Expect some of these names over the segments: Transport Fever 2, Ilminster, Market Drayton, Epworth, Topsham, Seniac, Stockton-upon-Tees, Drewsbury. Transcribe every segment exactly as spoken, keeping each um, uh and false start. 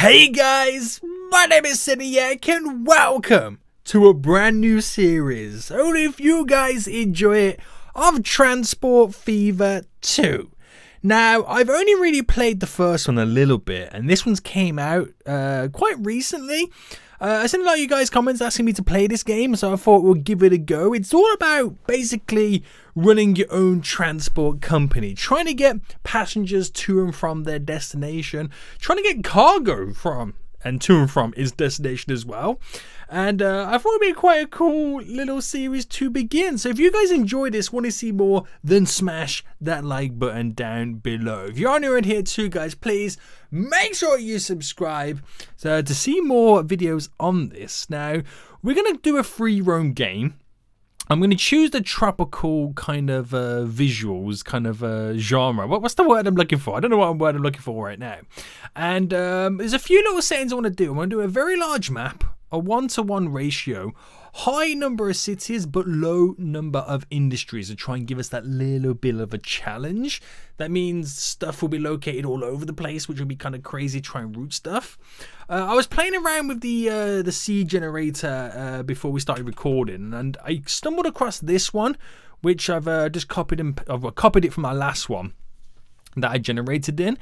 Hey guys, my name is Seniac and welcome to a brand new series, only if you guys enjoy it, of Transport Fever two. Now, I've only really played the first one a little bit, and this one's came out uh, quite recently. Uh, I sent a lot of you guys comments asking me to play this game, so I thought we'll give it a go. It's all about basically running your own transport company, trying to get passengers to and from their destination, trying to get cargo from and to and from its destination as well. And uh, I thought it'd be quite a cool little series to begin. So if you guys enjoy this, want to see more, then smash that like button down below. If you're new in here too, guys, please make sure you subscribe so to see more videos on this. Now, we're going to do a free roam game. I'm going to choose the tropical kind of uh, visuals, kind of uh, genre. What, what's the word I'm looking for? I don't know what word I'm looking for right now. And um, there's a few little settings I want to do. I'm going to do a very large map, a one-to-one ratio, high number of cities, but low number of industries to try and give us that little bit of a challenge. That means stuff will be located all over the place, which will be kind of crazy trying and route stuff. Uh, I was playing around with the uh, the seed generator uh, before we started recording, and I stumbled across this one, which I've uh, just copied and I've copied it from my last one that I generated in.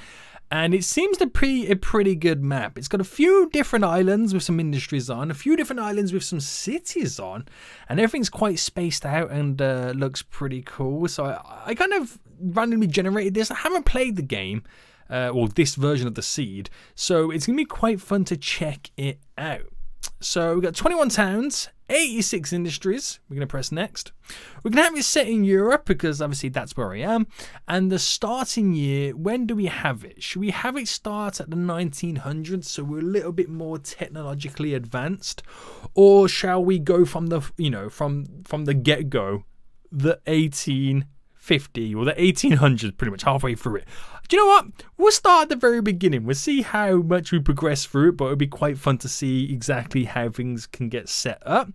And it seems to be a pretty good map. It's got a few different islands with some industries on, a few different islands with some cities on, and everything's quite spaced out and uh, looks pretty cool. So I, I kind of randomly generated this. I haven't played the game, uh, or this version of the seed, so it's going to be quite fun to check it out. So we've got twenty-one towns, eighty-six industries. We're going to press next. We're going to have it set in Europe because obviously that's where I am. And the starting year, when do we have it? Should we have it start at the nineteen hundreds so we're a little bit more technologically advanced? Or shall we go from the, you know, from, from the get-go, the eighteen fifty or the eighteen hundreds, pretty much halfway through it? Do you know what? We'll start at the very beginning. We'll see how much we progress through it, but it'll be quite fun to see exactly how things can get set up.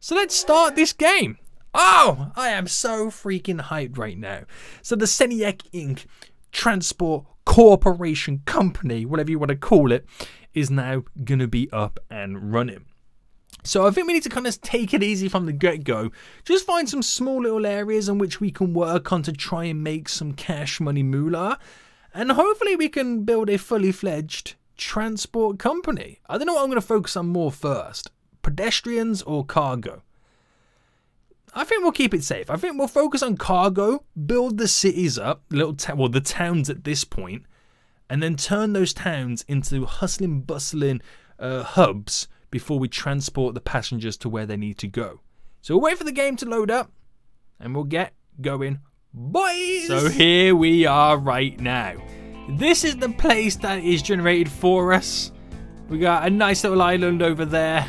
So let's start this game. Oh, I am so freaking hyped right now. So the Seniac Incorporated. Transport Corporation Company, whatever you want to call it, is now going to be up and running. So I think we need to kind of take it easy from the get-go. Just find some small little areas in which we can work on to try and make some cash money moolah. And hopefully we can build a fully fledged transport company. I don't know what I'm going to focus on more first. Pedestrians or cargo? I think we'll keep it safe. I think we'll focus on cargo, build the cities up, little well, the towns at this point, and then turn those towns into hustling, bustling uh, hubs before we transport the passengers to where they need to go. So we'll wait for the game to load up, and we'll get going. Boys! So here we are right now. This is the place that is generated for us. We got a nice little island over there.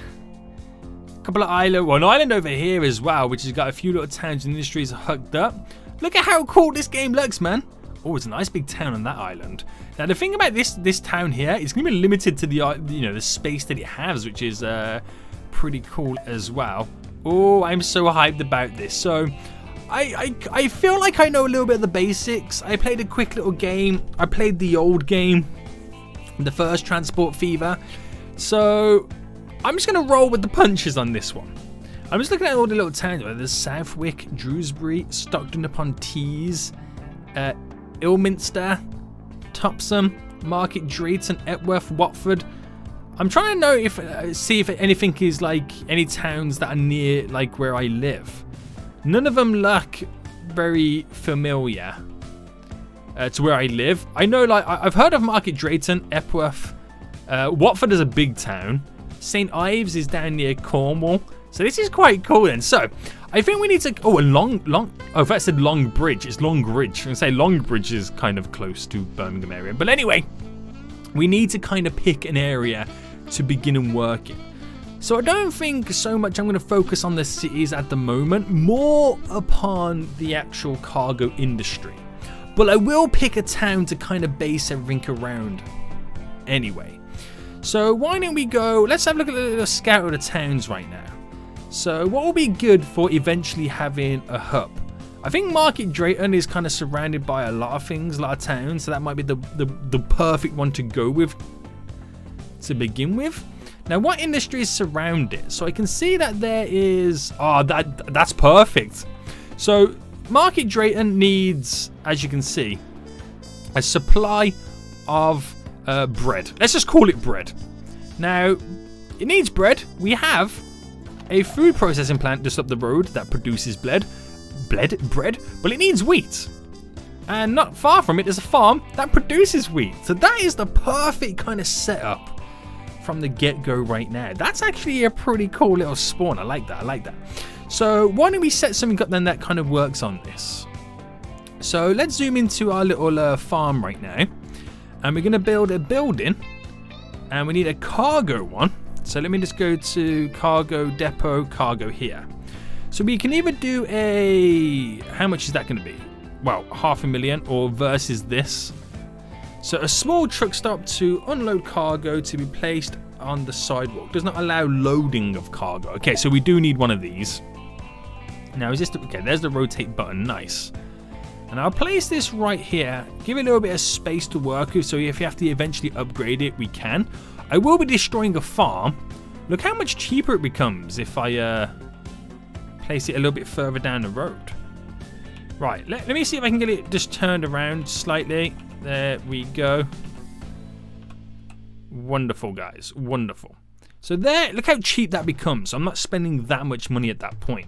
A couple of islands. Well, an island over here as well, which has got a few little towns and industries hooked up. Look at how cool this game looks, man. Oh, it's a nice big town on that island. Now, the thing about this this town here, it's going to be limited to the, you know, the space that it has, which is uh, pretty cool as well. Oh, I'm so hyped about this. So... I, I, I feel like I know a little bit of the basics. I played a quick little game. I played the old game, the first Transport Fever. So I'm just going to roll with the punches on this one. I'm just looking at all the little towns. There's Southwick, Drewsbury, Stockton-upon-Tees, uh, Ilminster, Topsham, Market Drayton, Epworth, Watford. I'm trying to know if uh, see if anything is like any towns that are near like where I live. None of them look very familiar uh, to where I live. I know, like, I've heard of Market Drayton, Epworth. Uh, Watford is a big town. Saint Ives is down near Cornwall. So this is quite cool then. So I think we need to... Oh, a long... long. Oh, if I said Long Bridge, it's Long Bridge. I'm going to say Long Bridge is kind of close to Birmingham area. But anyway, we need to kind of pick an area to begin and work in. So I don't think so much I'm going to focus on the cities at the moment, more upon the actual cargo industry. But I will pick a town to kind of base everything around anyway. So why don't we go, let's have a look at the little scout of the towns right now. So what will be good for eventually having a hub? I think Market Drayton is kind of surrounded by a lot of things, a lot of towns, so that might be the, the, the perfect one to go with. to begin with. Now, what industries surround it? So I can see that there is, oh, that that's perfect. So Market Drayton needs, as you can see, a supply of uh, bread. Let's just call it bread. Now, it needs bread. We have a food processing plant just up the road that produces bread, bread, bread, but it needs wheat. And not far from it is a farm that produces wheat. So that is the perfect kind of setup from the get-go right now. That's actually a pretty cool little spawn. I like that. I like that. So why don't we set something up then that kind of works on this? So let's zoom into our little uh, farm right now. And we're going to build a building. And we need a cargo one. So let me just go to cargo depot, cargo here. So we can either do a... How much is that going to be? Well, half a million or versus this. So a small truck stop to unload cargo to be placed on the sidewalk. Does not allow loading of cargo. Okay, so we do need one of these. Now is this the, okay, there's the rotate button, nice. And I'll place this right here. Give it a little bit of space to work with, so if you have to eventually upgrade it, we can. I will be destroying a farm. Look how much cheaper it becomes if I uh, place it a little bit further down the road. Right, let, let me see if I can get it just turned around slightly. There we go. Wonderful, guys. Wonderful. So there, look how cheap that becomes. I'm not spending that much money at that point.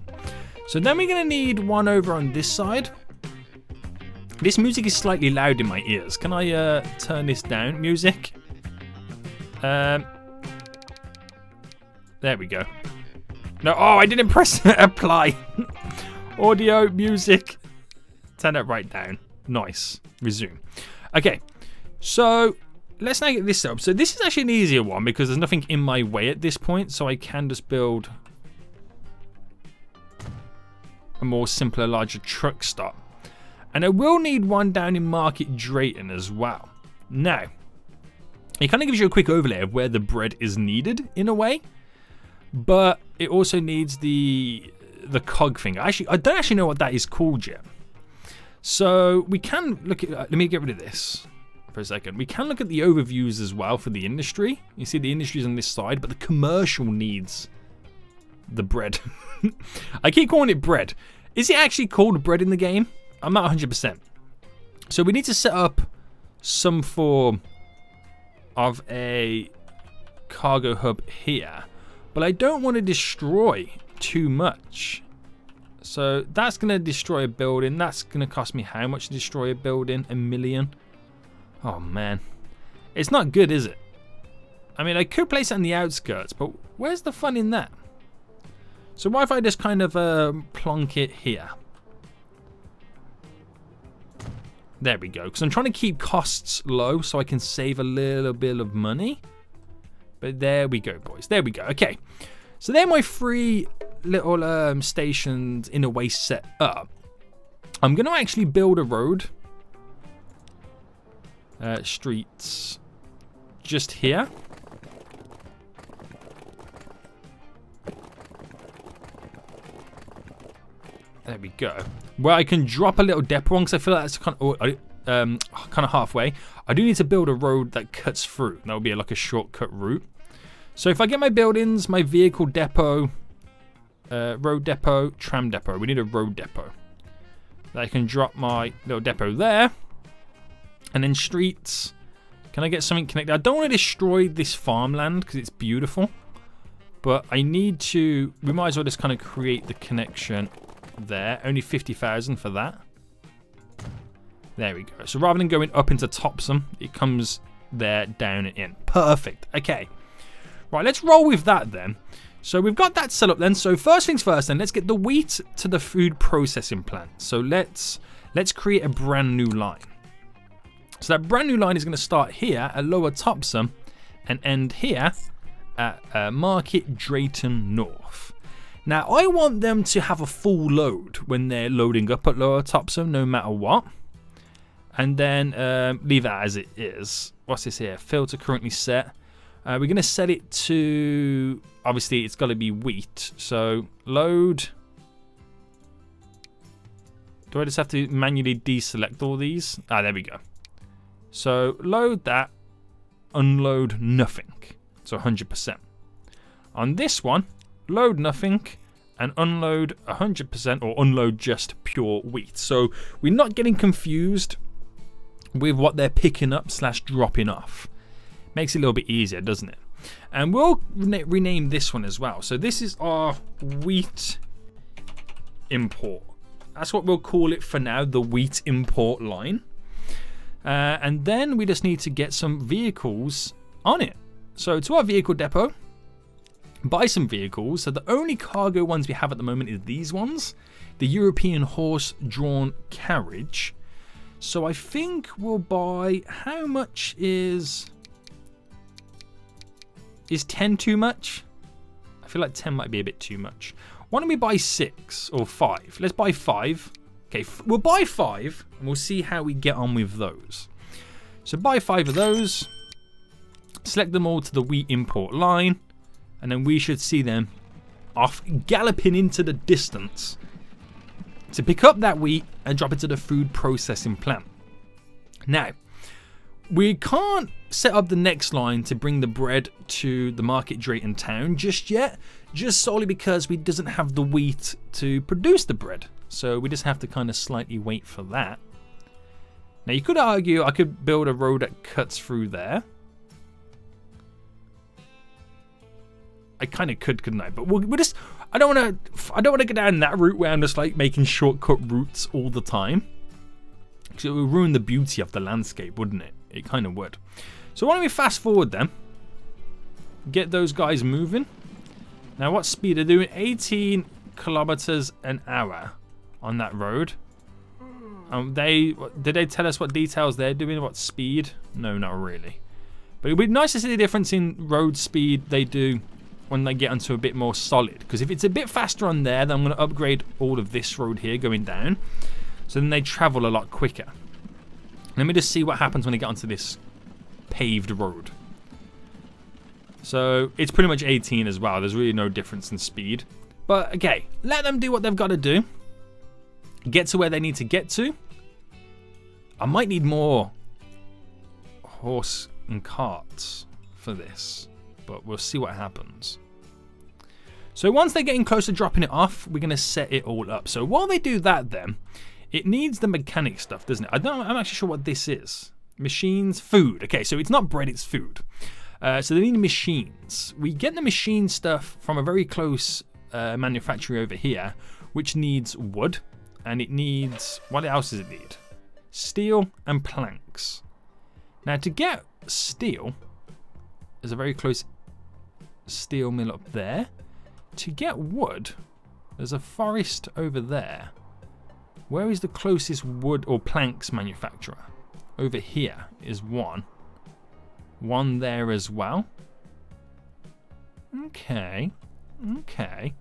So then we're going to need one over on this side. This music is slightly loud in my ears. Can I uh, turn this down, music? Um, there we go. No, oh, I didn't press apply. Audio, music. Turn it right down. Nice. Resume. Okay, so let's now get this up. So this is actually an easier one because there's nothing in my way at this point, so I can just build a more simpler, larger truck stop. And I will need one down in Market Drayton as well. Now, it kind of gives you a quick overlay of where the bread is needed in a way, but it also needs the the cog thing. Actually, I don't actually know what that is called yet. So we can look at, let me get rid of this for a second. We can look at the overviews as well for the industry. You see the industry's on this side, but the commercial needs the bread. I keep calling it bread. Is it actually called bread in the game? I'm not one hundred percent. So we need to set up some form of a cargo hub here, but I don't want to destroy too much. So that's going to destroy a building. That's going to cost me how much to destroy a building? A million? Oh, man. It's not good, is it? I mean, I could place it on the outskirts, but where's the fun in that? So why if I just kind of uh, plonk it here? There we go. Because I'm trying to keep costs low so I can save a little bit of money. But there we go, boys. There we go. Okay. So they're my three little um, stations in a way set up. I'm going to actually build a road. Uh, streets. Just here. There we go. Where I can drop a little depot on because I feel like that's kind of, um, kind of halfway. I do need to build a road that cuts through. That would be like a shortcut route. So if I get my buildings, my vehicle depot, uh, road depot, tram depot. We need a road depot. I can drop my little depot there. And then streets. Can I get something connected? I don't want to destroy this farmland because it's beautiful. But I need to, we might as well just kind of create the connection there. Only fifty thousand for that. There we go. So rather than going up into Topsham, it comes there, down and in. Perfect. Okay. Right, let's roll with that then. So we've got that set up then. So first things first then, let's get the wheat to the food processing plant. So let's let's create a brand new line. So that brand new line is going to start here at Lower Topsham and end here at uh, Market Drayton North. Now, I want them to have a full load when they're loading up at Lower Topsham, no matter what. And then um, leave that as it is. What's this here? Filter currently set. Uh, we're going to set it to, obviously, it's got to be wheat. So, load. Do I just have to manually deselect all these? Ah, there we go. So, load that. Unload nothing. so one hundred percent. On this one, load nothing and unload one hundred percent or unload just pure wheat. So we're not getting confused with what they're picking up slash dropping off. Makes it a little bit easier, doesn't it? And we'll rename this one as well. So this is our wheat import. That's what we'll call it for now, the wheat import line. Uh, and then we just need to get some vehicles on it. So to our vehicle depot, buy some vehicles. So the only cargo ones we have at the moment is these ones, the European horse-drawn carriage. So I think we'll buy, how much is, is ten too much? I feel like ten might be a bit too much. Why don't we buy six or five? Let's buy five. Okay, we'll buy five and we'll see how we get on with those. So buy five of those, select them all to the wheat import line, and then we should see them off galloping into the distance to pick up that wheat and drop it to the food processing plant. Now, we can't set up the next line to bring the bread to the market Drayton town just yet, just solely because we doesn't have the wheat to produce the bread. So we just have to kind of slightly wait for that. Now you could argue I could build a road that cuts through there. I kind of could, couldn't I? But we'll, we'll just, I don't want to, I don't want to go down that route where I'm just like making shortcut routes all the time. Because it would ruin the beauty of the landscape, wouldn't it? It kind of would. So why don't we fast forward then? Get those guys moving. Now what speed are they doing? eighteen kilometers an hour on that road. Um, they did they tell us what details they're doing? What speed? No, not really. But it'd be nice to see the difference in road speed they do when they get onto a bit more solid. Because if it's a bit faster on there, then I'm going to upgrade all of this road here going down. So then they travel a lot quicker. Let me just see what happens when they get onto this paved road. So it's pretty much eighteen as well. There's really no difference in speed. But okay, let them do what they've got to do. Get to where they need to get to. I might need more horse and carts for this, but we'll see what happens. So once they're getting close to dropping it off, we're going to set it all up. So while they do that then, it needs the mechanic stuff, doesn't it? I don't, I'm actually sure what this is. Machines, food. Okay, so it's not bread, it's food. Uh, so they need machines. We get the machine stuff from a very close uh, manufacturer over here, which needs wood, and it needs, what else does it need? Steel and planks. Now to get steel, there's a very close steel mill up there. To get wood, there's a forest over there. Where is the closest wood or planks manufacturer? Over here is one. One there as well. Okay. Okay.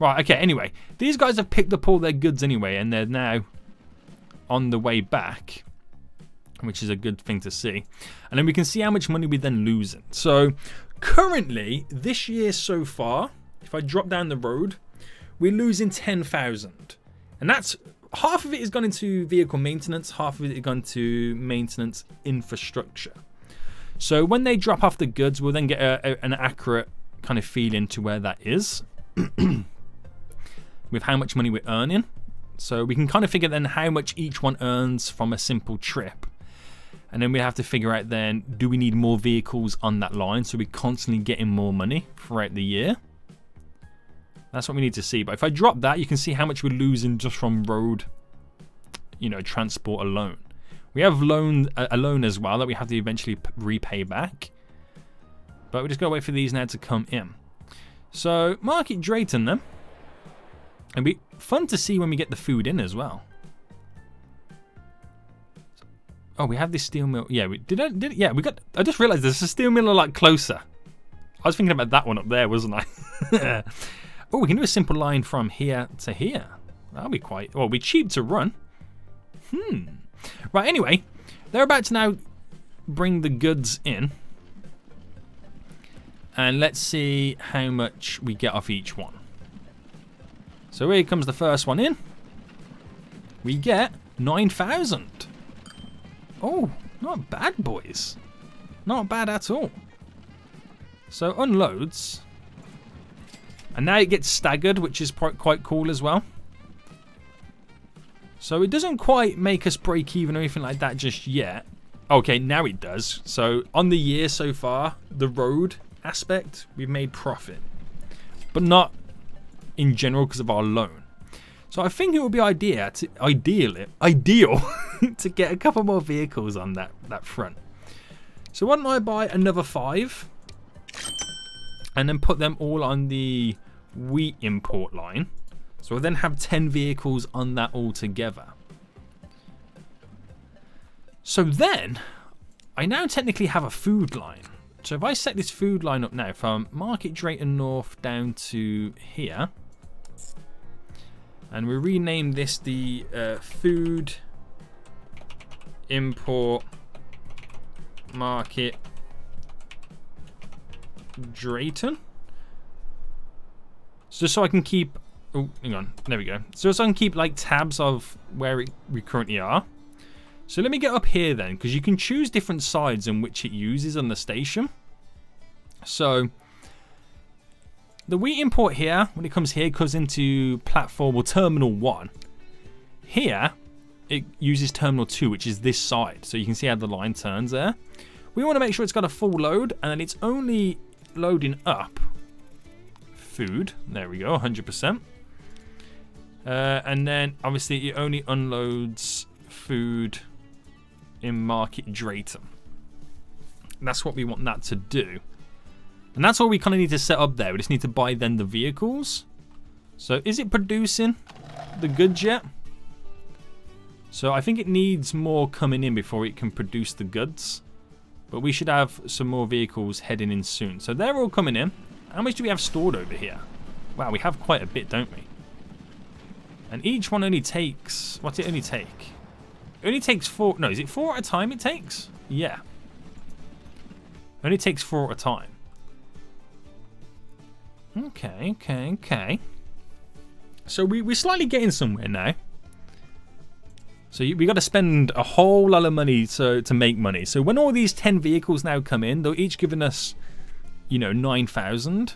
Right, okay, anyway. These guys have picked up all their goods anyway, and they're now on the way back, which is a good thing to see. And then we can see how much money we're then losing. So, currently, this year so far, if I drop down the road, we're losing ten thousand. And that's... half of it has gone into vehicle maintenance, half of it has gone to maintenance infrastructure. So when they drop off the goods, we'll then get a, a, an accurate kind of feed into where that is with how much money we're earning. So we can kind of figure then how much each one earns from a simple trip. And then we have to figure out then, do we need more vehicles on that line? So we're constantly getting more money throughout the year. That's what we need to see. But if I drop that, you can see how much we're losing just from road, you know, transport alone. We have loan, a loan as well that we have to eventually repay back. But we just got to wait for these now to come in. So, market Drayton then. It'll be fun to see when we get the food in as well. Oh, we have this steel mill. Yeah, we did. I, did yeah, we got. I just realized there's a steel mill a lot closer. I was thinking about that one up there, wasn't I? Oh, we can do a simple line from here to here. That'll be quite... well, we're cheap to run. Hmm. Right, anyway, they're about to now bring the goods in. And let's see how much we get off each one. So here comes the first one in. We get nine thousand. Oh, not bad, boys. Not bad at all. So unloads. And now it gets staggered, which is quite cool as well. So it doesn't quite make us break even or anything like that just yet. Okay, now it does. So on the year so far, the road aspect, we've made profit. But not in general because of our loan. So I think it would be idea to, ideal, ideal to get a couple more vehicles on that, that front. So why don't I buy another five and then put them all on the wheat import line. So we'll then have ten vehicles on that altogether. So then, I now technically have a food line. So if I set this food line up now from Market Drayton North down to here, and we rename this the uh, Food Import Market Drayton. So just so I can keep, oh, hang on, there we go. So just so I can keep like tabs of where it, we currently are. So let me get up here then, because you can choose different sides in which it uses on the station. So the wheat import here, when it comes here, comes into platform or terminal one. Here, it uses terminal two, which is this side. So you can see how the line turns there. We want to make sure it's got a full load, and then it's only loading up food. There we go, one hundred percent. Uh, and then, obviously, it only unloads food in Market Drayton. That's what we want that to do. And that's all we kind of need to set up there. We just need to buy then the vehicles. So is it producing the goods yet? So I think it needs more coming in before it can produce the goods. But we should have some more vehicles heading in soon. So they're all coming in. How much do we have stored over here? Wow, we have quite a bit, don't we? And each one only takes... What's it only take? It only takes four... No, is it four at a time it takes? Yeah. It only takes four at a time. Okay, okay, okay. So we, we're slightly getting somewhere now. So you, we got to spend a whole lot of money to, to make money. So when all these ten vehicles now come in, they're each giving us, you know, nine thousand.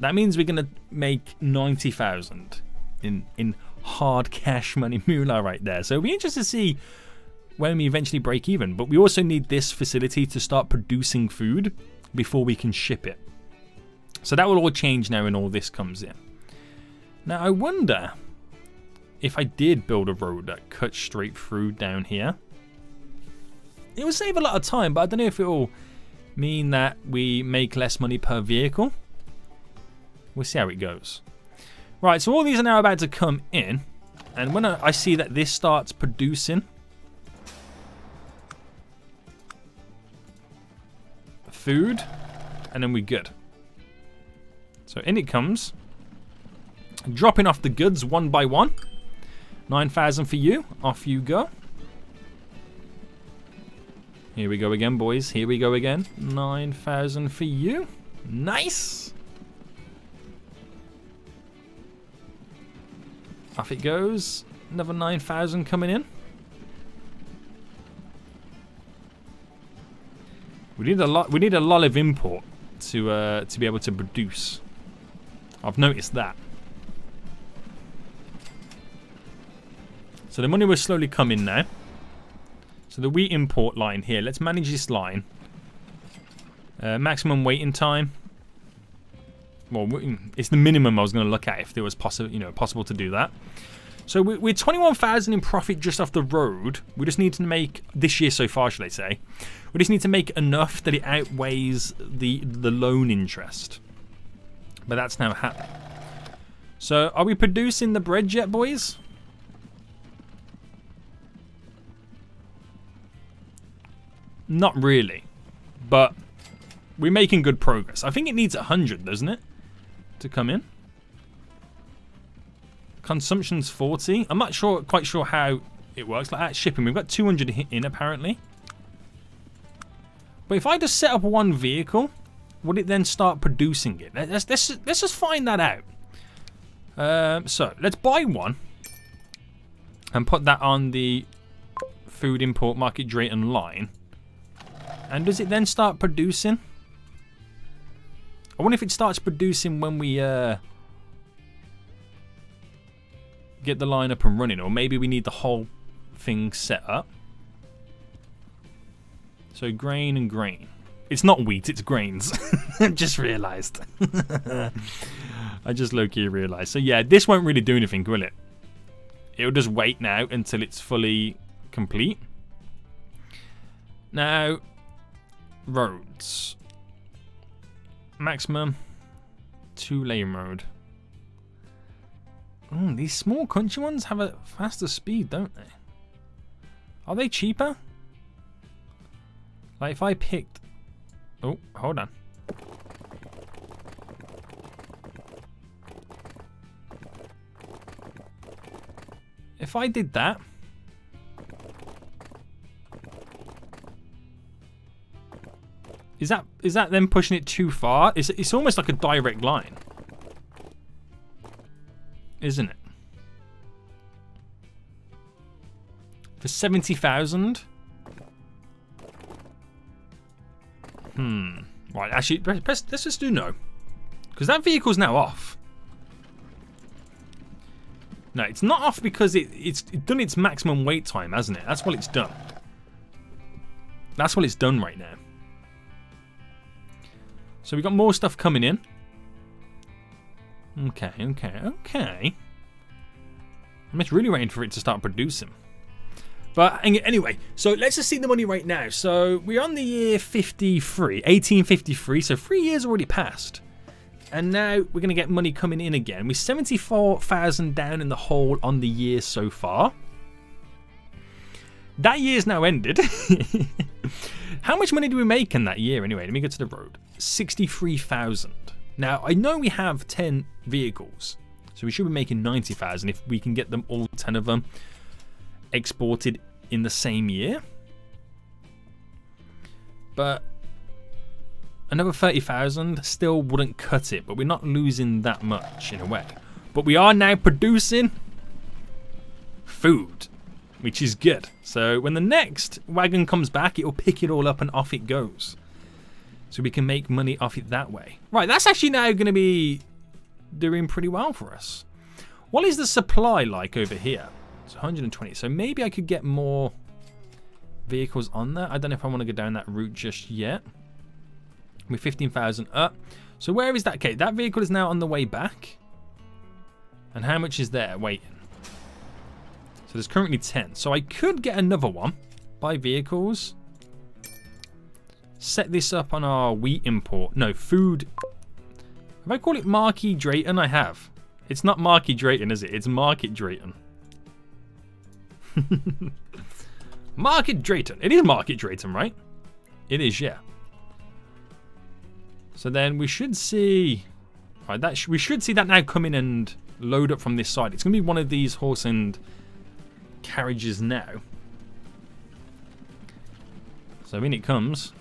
That means we're going to make ninety thousand in in hard cash money moolah right there. So it'll be interesting to see when we eventually break even. But we also need this facility to start producing food before we can ship it. So that will all change now when all this comes in. Now I wonder if I did build a road that cuts straight through down here. It would save a lot of time, but I don't know if it will mean that we make less money per vehicle. We'll see how it goes. Right, so all these are now about to come in. And when I see that this starts producing food, and then we're good. So in it comes, dropping off the goods one by one. nine thousand for you, off you go. Here we go again, boys, here we go again. nine thousand for you, nice. Off it goes, another nine thousand coming in. We need a lot, we need a lot of import to, uh, to be able to produce. I've noticed that. So the money will slowly come in now. So the wheat import line here. Let's manage this line. Uh, maximum waiting time. Well, it's the minimum I was going to look at if there was possible, you know, possible to do that. So we're twenty-one thousand in profit just off the road. We just need to make, this year so far, should I say, we just need to make enough that it outweighs the, the loan interest. But that's now happening. So are we producing the bread yet, boys? Not really, but we're making good progress. I think it needs one hundred, doesn't it, to come in? Consumption's forty. I'm not sure, quite sure how it works. Like at shipping, we've got two hundred in apparently. But if I just set up one vehicle, would it then start producing it? Let's, let's, let's just find that out. Um, so let's buy one and put that on the food import Market Drayton line. And does it then start producing? I wonder if it starts producing when we uh, get the line up and running, or maybe we need the whole thing set up. So grain and grain. It's not wheat, it's grains. I've just realised. I just low-key realised. So yeah, this won't really do anything, will it? It'll just wait now until it's fully complete. Now, roads. Maximum two-lane road. Mm, these small country ones have a faster speed, don't they? Are they cheaper? Like if I picked... Oh, hold on. If I did that... Is that is that them pushing it too far? It's, it's almost like a direct line. Isn't it? For seventy thousand? Hmm. Right, actually, let's, let's just do no. Because that vehicle's now off. No, it's not off because it, it's done its maximum wait time, hasn't it? That's what it's done. That's what it's done right now. So we got more stuff coming in. Okay, okay, okay. I'm just really waiting for it to start producing. But anyway, so let's just see the money right now. So we're on the year fifty-three, eighteen fifty-three. So three years already passed. And now we're going to get money coming in again. We're seventy-four thousand down in the hole on the year so far. That year's now ended. How much money do we make in that year anyway? Let me go to the road. sixty-three thousand. Now, I know we have ten vehicles. So we should be making ninety thousand if we can get them all ten of them exported in the same year. But another thirty thousand still wouldn't cut it, but we're not losing that much in a way. But we are now producing food, which is good. So when the next wagon comes back, it'll pick it all up and off it goes. So we can make money off it that way. Right, that's actually now going to be doing pretty well for us. What is the supply like over here? It's one hundred twenty, so maybe I could get more vehicles on there. I don't know if I want to go down that route just yet. We're fifteen thousand up. So where is that? Okay, that vehicle is now on the way back. And how much is there waiting? So there's currently ten. So I could get another one. Buy vehicles. Set this up on our wheat import. No, food. If I call it Marquis Drayton, I have. It's not Marquis Drayton, is it? It's Market Drayton. Market Drayton. It is Market Drayton, right? It is, yeah. So then we should see... Right, that sh we should see that now come in and load up from this side. It's going to be one of these horse and carriages now. So in it comes.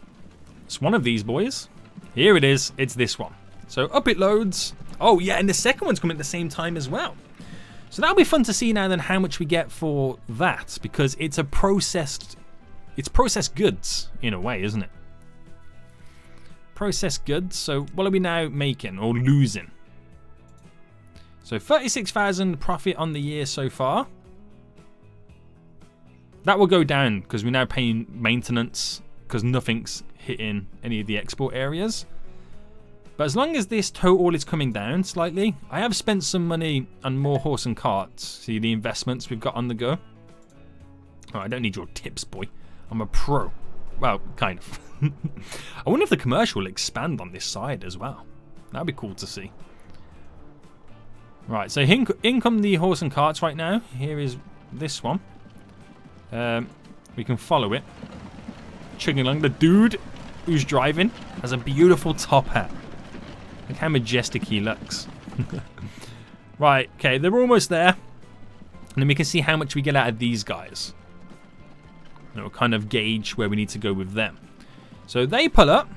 It's one of these boys. Here it is. It's this one. So up it loads. Oh, yeah, and the second one's coming at the same time as well. So that'll be fun to see now then how much we get for that, because it's a processed... It's processed goods in a way, isn't it? Processed goods. So what are we now making or losing? So thirty-six thousand profit on the year so far. That will go down because we're now paying maintenance, because nothing's hitting any of the export areas. But as long as this total is coming down slightly, I have spent some money on more horse and carts. See the investments we've got on the go. Oh, I don't need your tips, boy. I'm a pro. Well, kind of. I wonder if the commercial will expand on this side as well. That'd be cool to see. Right, so in, in come the horse and carts right now. Here is this one. Um, we can follow it. Chugging along. The dude who's driving has a beautiful top hat. Look how majestic he looks. Right, okay, they're almost there. And then we can see how much we get out of these guys. And it'll kind of gauge where we need to go with them. So they pull up.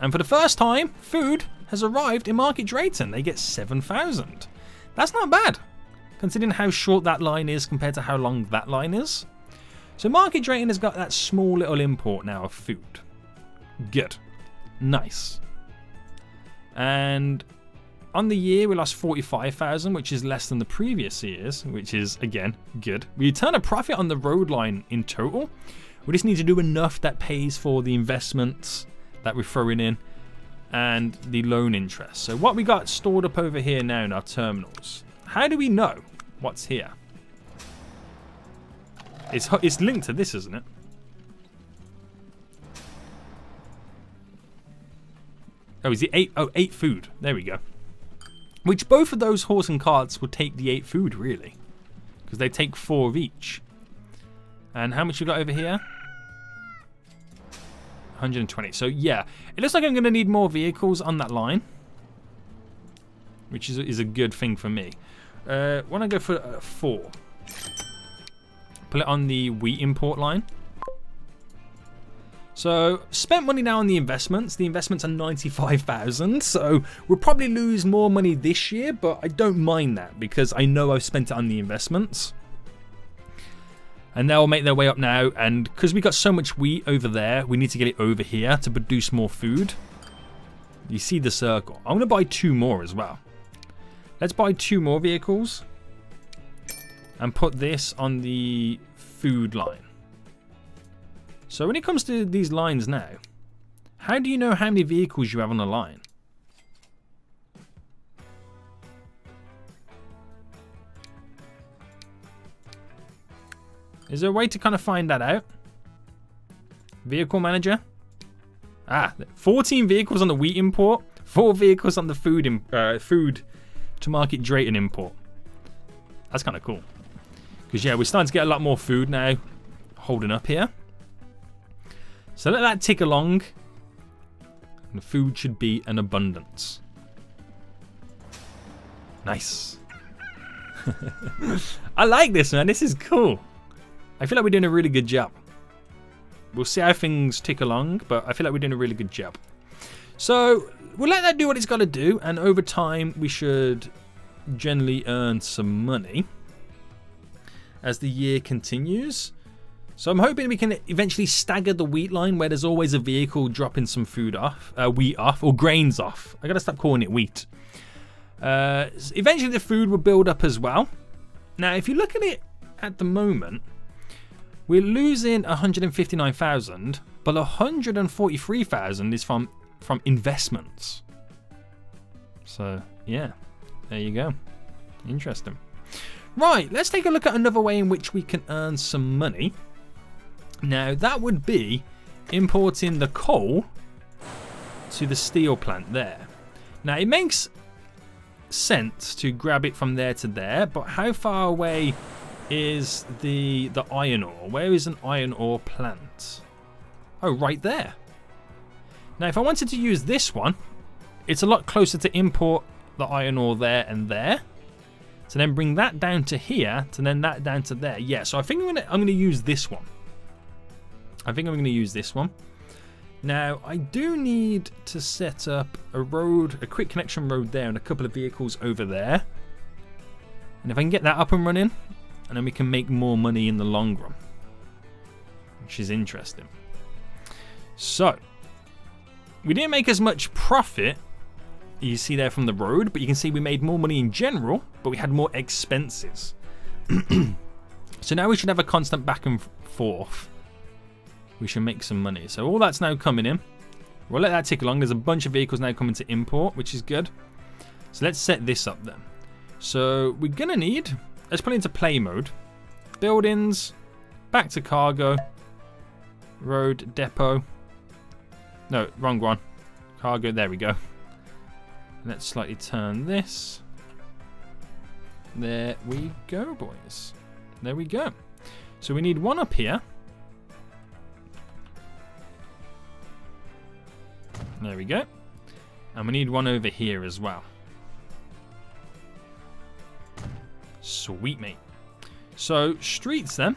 And for the first time, food has arrived in Market Drayton. They get seven thousand. That's not bad, considering how short that line is compared to how long that line is. So Market Drayton has got that small little import now of food. Good. Nice. And on the year, we lost forty-five thousand, which is less than the previous years, which is, again, good. We turn a profit on the road line in total. We just need to do enough that pays for the investments that we're throwing in and the loan interest. So what we got stored up over here now in our terminals. How do we know what's here? It's, it's linked to this, isn't it? Oh, is it eight? Oh, eight food. There we go. Which both of those horse and carts will take the eight food, really. Because they take four of each. And how much you got over here? one hundred twenty. So, yeah. It looks like I'm going to need more vehicles on that line. Which is, is a good thing for me. Uh, why don't I go for uh, four? Put it on the wheat import line. So, spent money now on the investments. The investments are ninety-five thousand, so we'll probably lose more money this year, but I don't mind that because I know I've spent it on the investments. And they'll make their way up now, and because we got so much wheat over there, we need to get it over here to produce more food. You see the circle. I'm going to buy two more as well. Let's buy two more vehicles and put this on the food line. So when it comes to these lines now, how do you know how many vehicles you have on a line? Is there a way to kind of find that out? Vehicle manager? Ah, fourteen vehicles on the wheat import, four vehicles on the food imp uh, food to market Drayton import. That's kind of cool. Because yeah, we're starting to get a lot more food now holding up here. So let that tick along, and the food should be an abundance. Nice. I like this, man. This is cool. I feel like we're doing a really good job. We'll see how things tick along, but I feel like we're doing a really good job. So we'll let that do what it's got to do, and over time we should generally earn some money as the year continues. So I'm hoping we can eventually stagger the wheat line where there's always a vehicle dropping some food off, uh, wheat off, or grains off. I gotta stop calling it wheat. Uh, eventually the food will build up as well. Now, if you look at it at the moment, we're losing one hundred fifty-nine thousand, but one hundred forty-three thousand is from, from investments. So yeah, there you go. Interesting. Right, let's take a look at another way in which we can earn some money. Now, that would be importing the coal to the steel plant there. Now, it makes sense to grab it from there to there, but how far away is the, the iron ore? Where is an iron ore plant? Oh, right there. Now, if I wanted to use this one, it's a lot closer to import the iron ore there and there. So then bring that down to here, to then that down to there. Yeah, so I think I'm gonna, I'm gonna use this one. I think I'm going to use this one. Now, I do need to set up a road, a quick connection road there and a couple of vehicles over there. And if I can get that up and running, and then we can make more money in the long run, which is interesting. So, we didn't make as much profit, you see there from the road, but you can see we made more money in general, but we had more expenses. So now we should have a constant back and forth. We should make some money. So all that's now coming in. We'll let that tick along. There's a bunch of vehicles now coming to import, which is good. So let's set this up then. So we're gonna need, let's put it into play mode. Buildings, back to cargo, road, depot. No, wrong one. Cargo, there we go. Let's slightly turn this. There we go, boys. There we go. So we need one up here. There we go. And we need one over here as well. Sweet, mate. So, streets then.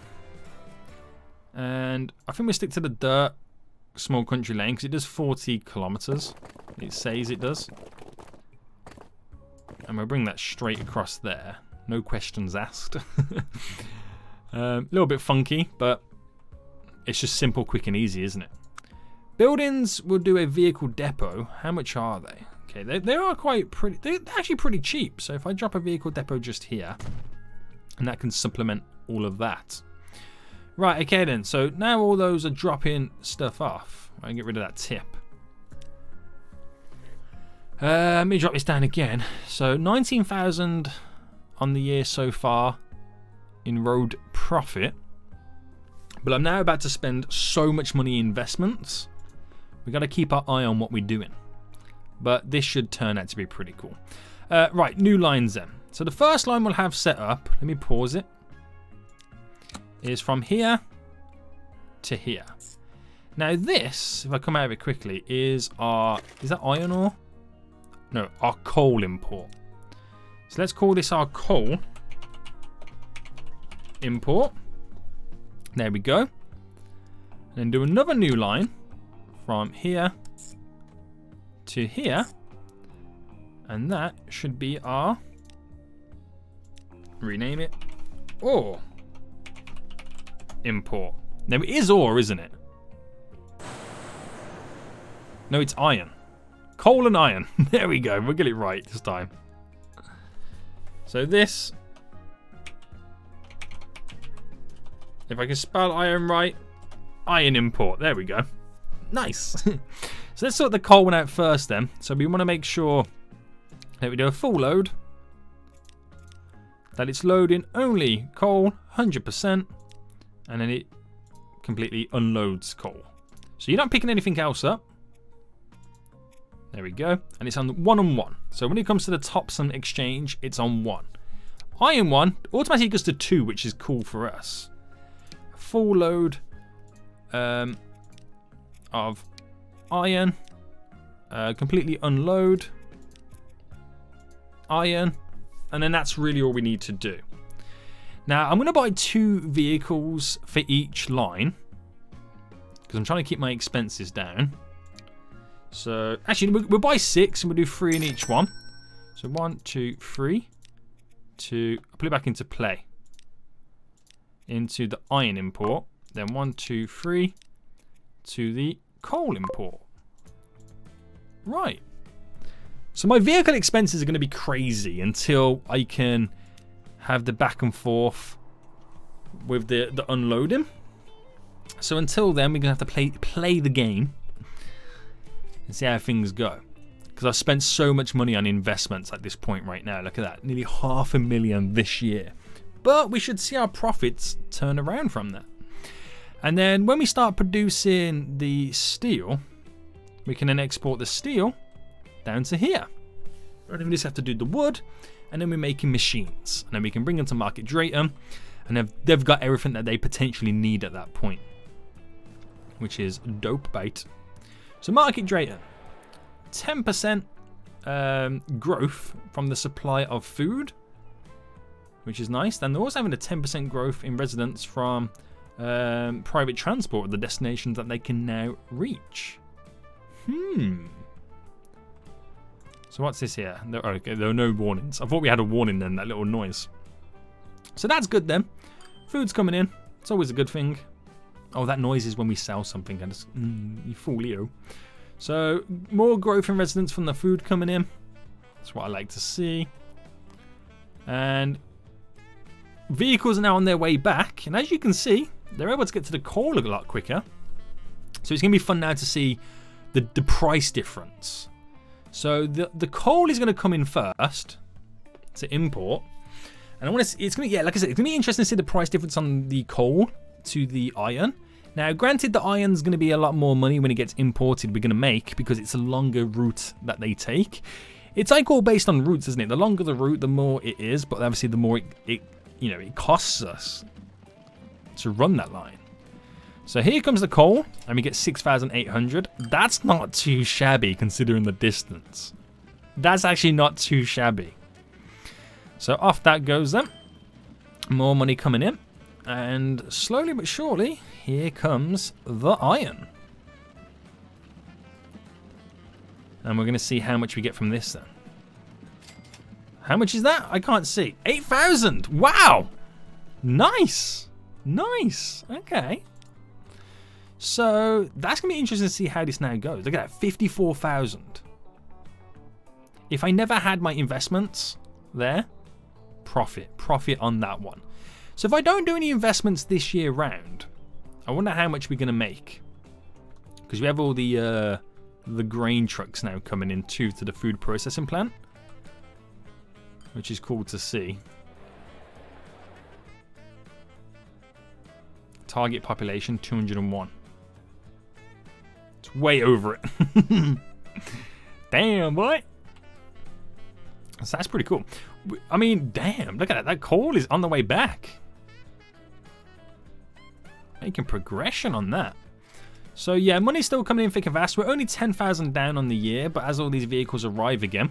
And I think we stick to the dirt small country lane because it does forty kilometers. It says it does. And we'll bring that straight across there. No questions asked. A um, little bit funky, but it's just simple, quick, and easy, isn't it? Buildings will do a vehicle depot. How much are they? Okay, they, they are quite pretty, they're actually pretty cheap. So if I drop a vehicle depot just here, and that can supplement all of that. Right, okay then, so now all those are dropping stuff off. I can get rid of that tip. Uh, let me drop this down again. So nineteen thousand on the year so far in road profit. But I'm now about to spend so much money in investments. We got to keep our eye on what we're doing. But this should turn out to be pretty cool. Uh, right, new lines then. So the first line we'll have set up, let me pause it, is from here to here. Now this, if I come out of it quickly, is our, is that iron ore? No, our coal import. So let's call this our coal import. There we go. And then do another new line from here to here. And that should be our, rename it, ore import. Now it is ore, isn't it? No, it's iron. Coal and iron. There we go. We'll get it right this time. So this, if I can spell iron right, iron import. There we go. Nice. So let's sort the coal one out first then. So we want to make sure that we do a full load, that it's loading only coal, one hundred percent, and then it completely unloads coal. So you're not picking anything else up. There we go, and it's on one on one. So when it comes to the Thompson exchange, it's on one. Iron one automatically goes to two, which is cool for us. Full load um, of iron, uh, completely unload iron, and then that's really all we need to do. Now I'm gonna buy two vehicles for each line because I'm trying to keep my expenses down. So, actually, we'll buy six and we'll do three in each one. So, one, two, three, two. I'll put it back into play. Into the iron import. Then one, two, three to the coal import. Right. So, my vehicle expenses are going to be crazy until I can have the back and forth with the, the unloading. So, until then, we're going to have to play, play the game. And see how things go, because I've spent so much money on investments at this point right now. Look at that, nearly half a million this year, but we should see our profits turn around from that. And then when we start producing the steel, we can then export the steel down to here. Right, we just have to do the wood, and then we're making machines, and then we can bring them to Market Drayton, and they've, they've got everything that they potentially need at that point, which is dope bait. So Market Drayton, ten percent um, growth from the supply of food, which is nice. And they're also having a ten percent growth in residents from um, private transport, the destinations that they can now reach. Hmm. So what's this here? No, okay, there are no warnings. I thought we had a warning then, that little noise. So that's good then. Food's coming in. It's always a good thing. Oh, that noise is when we sell something, and it's, mm, you fool you. So, more growth in residents from the food coming in. That's what I like to see. And vehicles are now on their way back. And as you can see, they're able to get to the coal a lot quicker. So, it's going to be fun now to see the, the price difference. So, the, the coal is going to come in first to import. And I want to, it's going to, yeah, like I said, it's going to be interesting to see the price difference on the coal to the iron. Now granted, the iron's going to be a lot more money when it gets imported we're going to make, because it's a longer route that they take. It's like all based on routes, isn't it? The longer the route, the more it is, but obviously the more it, it you know, it costs us to run that line. So here comes the coal, and we get six thousand eight hundred. That's not too shabby considering the distance. That's actually not too shabby. So off that goes then. More money coming in. And slowly but surely, here comes the iron. And we're going to see how much we get from this then. How much is that? I can't see. eight thousand! Wow! Nice! Nice! Okay. So, that's going to be interesting to see how this now goes. Look at that, fifty-four thousand. If I never had my investments there, profit, profit on that one. So if I don't do any investments this year round, I wonder how much we're going to make. Because we have all the uh, the grain trucks now coming in too to the food processing plant, which is cool to see. Target population two hundred and one. It's way over it. Damn, boy. So that's pretty cool. I mean, damn, look at that. That coal is on the way back. Making progression on that. So yeah, money's still coming in thick and fast. We're only ten thousand down on the year, but as all these vehicles arrive again,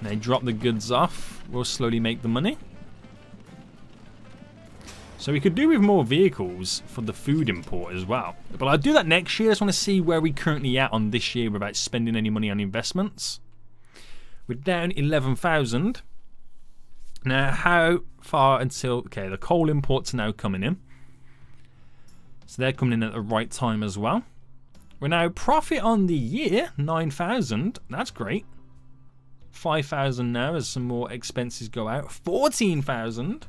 and they drop the goods off, we'll slowly make the money. So we could do with more vehicles for the food import as well. But I'll do that next year. I just want to see where we're currently at on this year without spending any money on investments. We're down eleven thousand. Now, how far until... Okay, the coal imports are now coming in. So they're coming in at the right time as well. We're now profit on the year, nine thousand. That's great. five thousand now as some more expenses go out. fourteen thousand.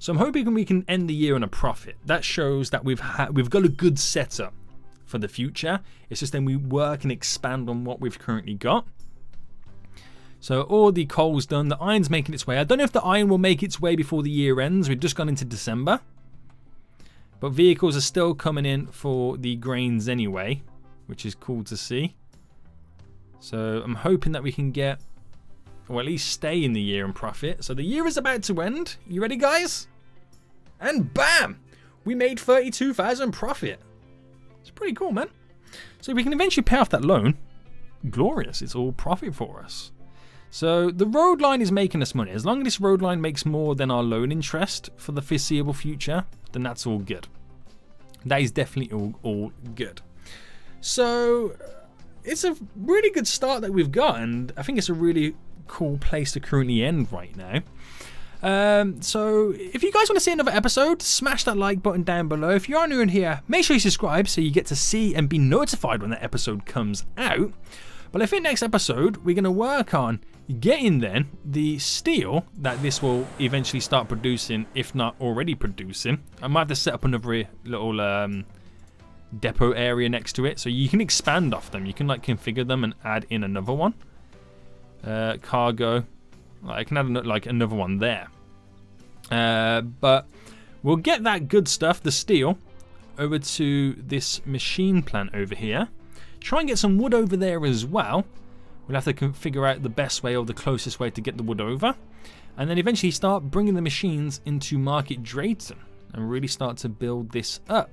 So I'm hoping we can end the year on a profit. That shows that we've ha we've got a good setup for the future. It's just then we work and expand on what we've currently got. So all the coal's done. The iron's making its way. I don't know if the iron will make its way before the year ends. We've just gone into December. But vehicles are still coming in for the grains anyway, which is cool to see. So I'm hoping that we can get, or at least stay in the year and profit. So the year is about to end. You ready, guys? And bam! We made thirty-two thousand profit. It's pretty cool, man. So we can eventually pay off that loan. Glorious. It's all profit for us. So the road line is making us money. As long as this road line makes more than our loan interest for the foreseeable future, then that's all good. That is definitely all, all good. So it's a really good start that we've got, and I think it's a really cool place to currently end right now. Um, so if you guys want to see another episode, smash that like button down below. If you are new in here, make sure you subscribe so you get to see and be notified when that episode comes out. But I think next episode, we're going to work on getting then the steel that this will eventually start producing, if not already producing. I might have to set up another little um, depot area next to it. So you can expand off them. You can like configure them and add in another one. Uh, cargo. I can add like another one there. Uh, but we'll get that good stuff, the steel, over to this machine plant over here. Try and get some wood over there as well. We'll have to figure out the best way or the closest way to get the wood over. And then eventually start bringing the machines into Market Drayton and really start to build this up.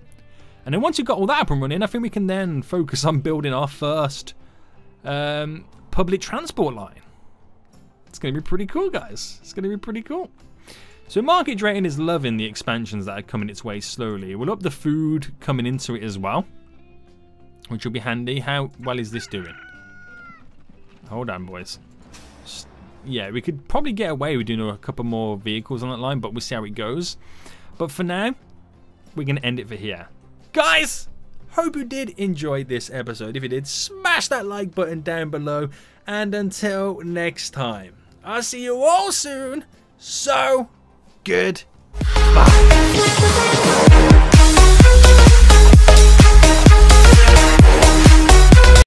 And then once you've got all that up and running, I think we can then focus on building our first um, public transport line. It's going to be pretty cool, guys. It's going to be pretty cool. So Market Drayton is loving the expansions that are coming its way slowly. We'll up the food coming into it as well, which will be handy. How well is this doing? Hold on, boys. Yeah, we could probably get away with doing a couple more vehicles on that line, but we'll see how it goes. But for now, we're going to end it for here. Guys, hope you did enjoy this episode. If you did, smash that like button down below. And until next time, I'll see you all soon. So, goodbye.